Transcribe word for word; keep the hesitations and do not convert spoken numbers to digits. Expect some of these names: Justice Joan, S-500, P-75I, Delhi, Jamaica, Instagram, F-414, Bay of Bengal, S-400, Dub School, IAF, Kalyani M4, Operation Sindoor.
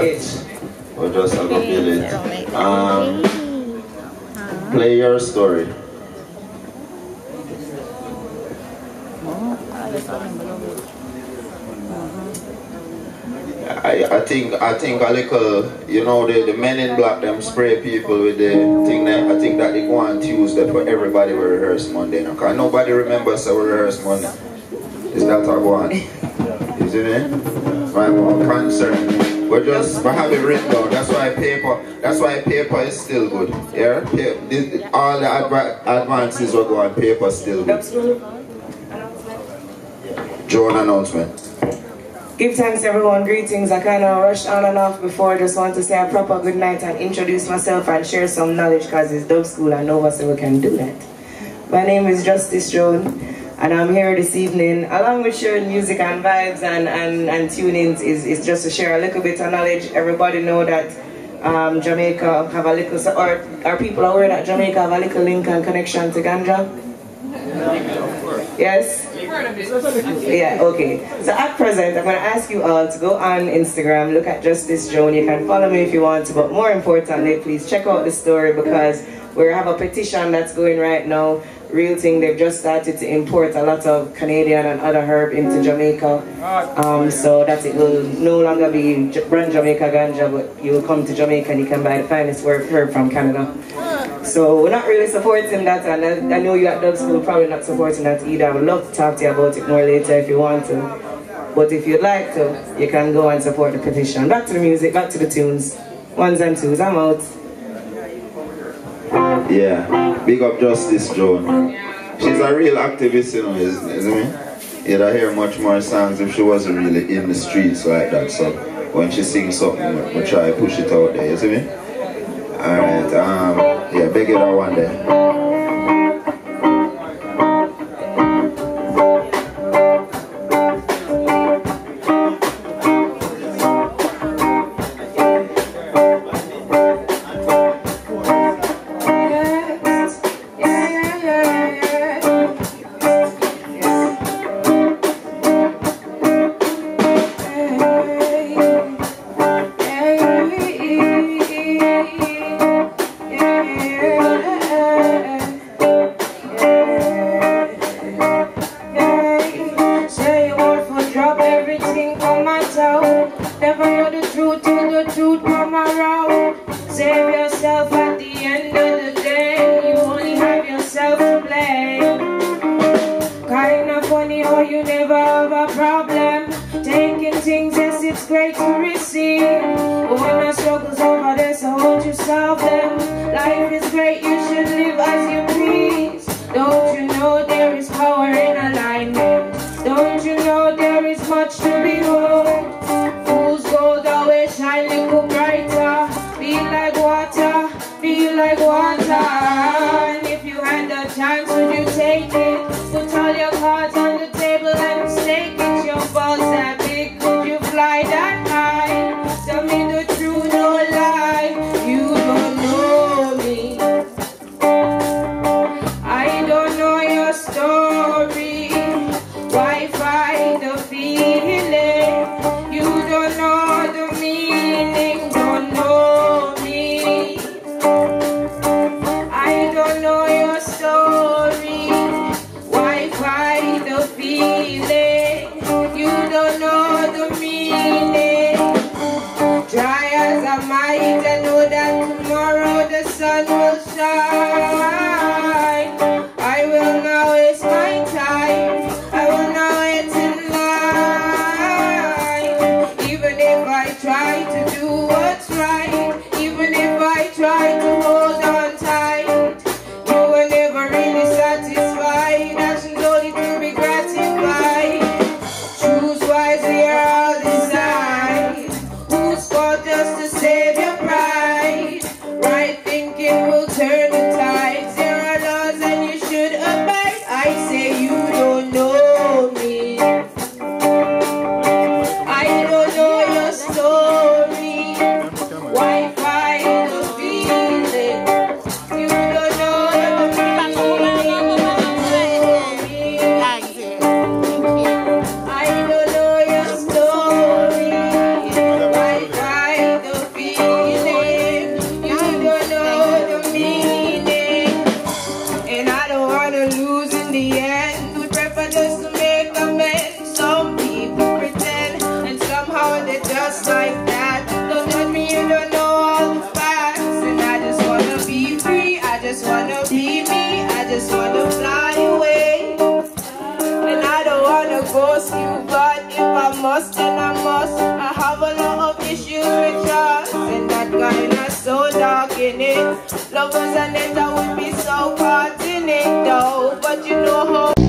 that we just have a village. Um, play your story. I, I think I think a little, you know, the, the men in black them spray people with the thing that I think that they go on Tuesday for everybody will rehearse Monday now. Cause nobody remembers so we rehearse Monday. Is that how go on? Is it eh? My more concern. We're just we have it written down. That's why paper that's why paper is still good. Yeah? Paper, this, all the adva advances will go on paper still good. Joan announcement. Give thanks everyone, greetings. I kind of rushed on and off before. I just want to say a proper good night and introduce myself and share some knowledge because it's Dub School and Nova, so we can do that. My name is Justice Joan and I'm here this evening along with sharing music and vibes and, and, and tunings is, is just to share a little bit of knowledge. Everybody know that um, Jamaica have a little, or are people aware that Jamaica have a little link and connection to ganja? Yes? Yeah, okay. So at present, I'm going to ask you all to go on Instagram, look at Justice Joan. You can follow me if you want to, but more importantly, please check out the story because we have a petition that's going right now. Real thing, they've just started to import a lot of Canadian and other herb into Jamaica. Um, so that it will no longer be brand Jamaica ganja, but you will come to Jamaica and you can buy the finest herb from Canada. So we're not really supporting that, and I, I know you at Dub School probably not supporting that either. I would love to talk to you about it more later if you want to. But if you'd like to, you can go and support the petition. Back to the music, back to the tunes. Ones and twos, I'm out. Yeah, big up Justice Joan. She's a real activist, you know, isn't, isn't it? You'd hear much more songs if she wasn't really in the streets like that. So when she sings something, we try to push it out there, isn't it? Alright, um, yeah, big it out one day. Story. like that. Don't tell me you don't know all the facts. And I just wanna be free, I just wanna be me, I just wanna fly away. And I don't wanna ghost you, but if I must, then I must. I have a lot of issues with trust, and that guy not so dark in it. Lovers and it, I would be so caught in it though, but you know how.